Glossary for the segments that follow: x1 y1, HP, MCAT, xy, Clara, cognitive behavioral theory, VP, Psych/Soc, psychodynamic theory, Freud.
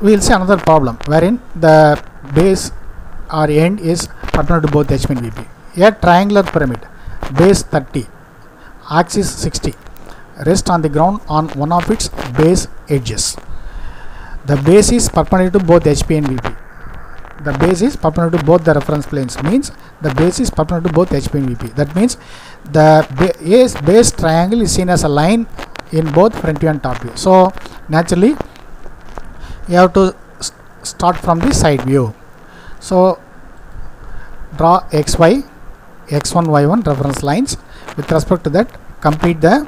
we will see another problem wherein the base or end is pertinent to both HP and VP. A triangular pyramid, base 30, axis 60, rest on the ground on one of its base edges. The base is perpendicular to both HP and VP. The base is perpendicular to both the reference planes, means the base is perpendicular to both HP and VP. That means the base triangle is seen as a line in both front view and top view. So naturally you have to start from the side view. So draw xy, x1, y1 reference lines. With respect to that, complete the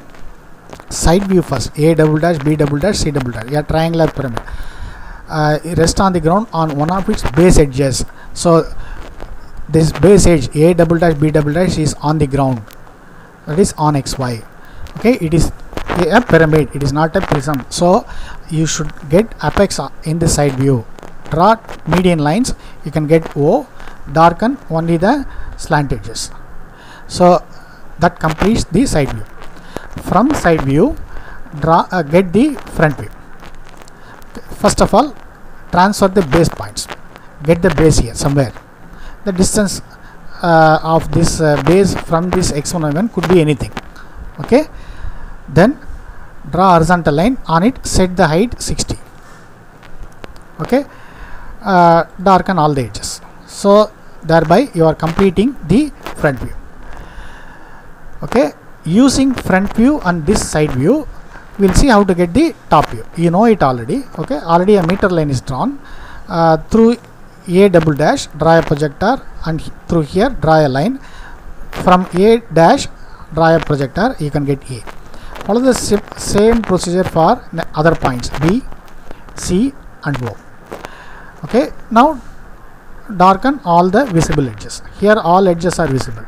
side view first. A double dash, B double dash, C double dash. A triangular pyramid. Rest on the ground on one of its base edges. So this base edge A double dash, B double dash is on the ground. That is on xy. Okay, it is a pyramid. It is not a prism. So you should get apex in the side view. Draw median lines. You can get O. Darken only the slant edges. So that completes the side view. From side view, draw get the front view. First of all, transfer the base points. Get the base here somewhere. The distance of this base from this x1 y1 could be anything. Okay. Then draw horizontal line on it. Set the height 60. Okay. Darken all the edges. So thereby you are completing the front view. Okay. Using front view and this side view, we'll see how to get the top view. You know it already. Okay, already a meter line is drawn. Through A double dash, draw a projector, and through here draw a line. From A dash, draw a projector. You can get A. Follow the same procedure for other points B, C, and O. Okay, now darken all the visible edges. Here all edges are visible.